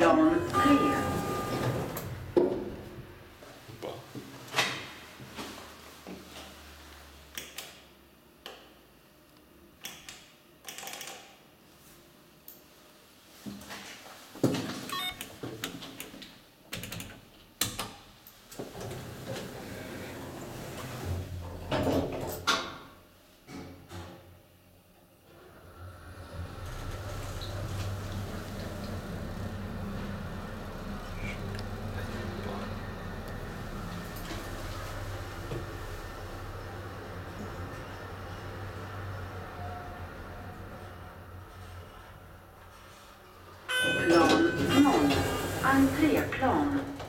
plan 3. Plan 0, entréplan.